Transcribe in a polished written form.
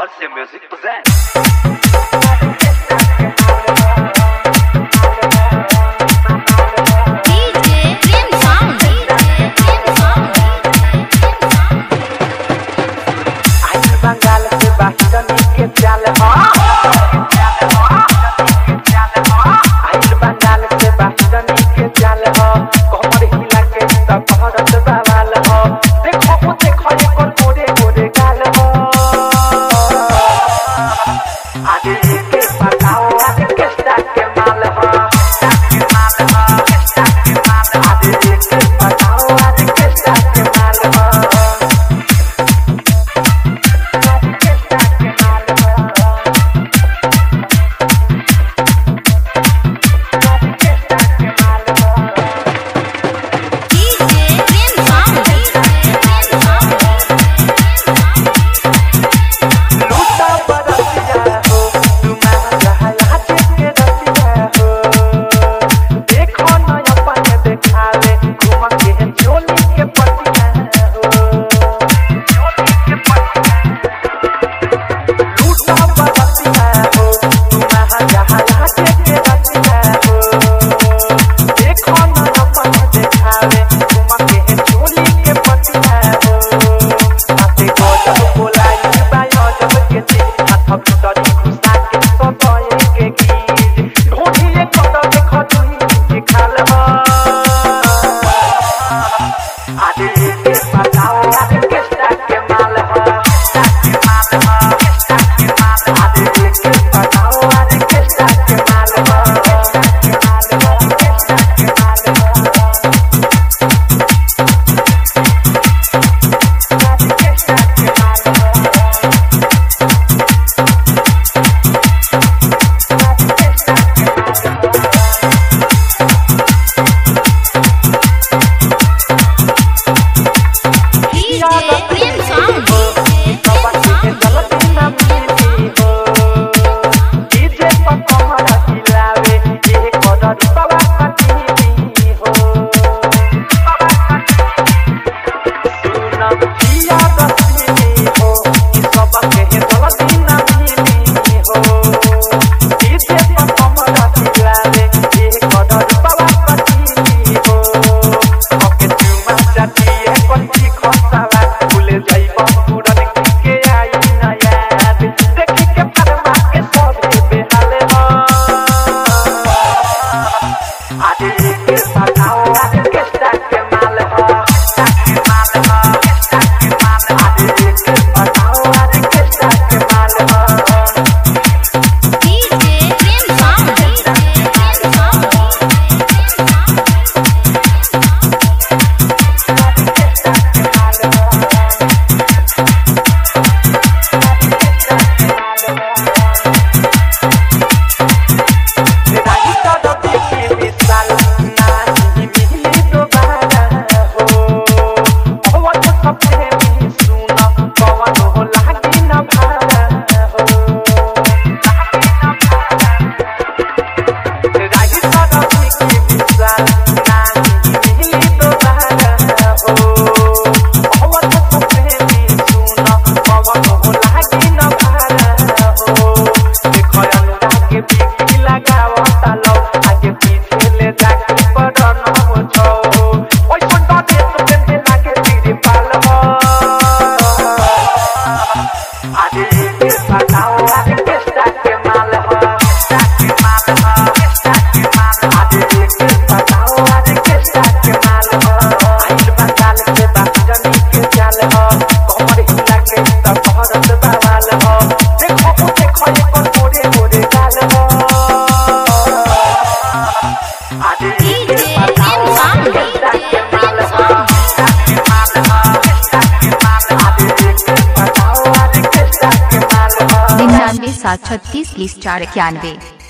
RC Music presents में 736 491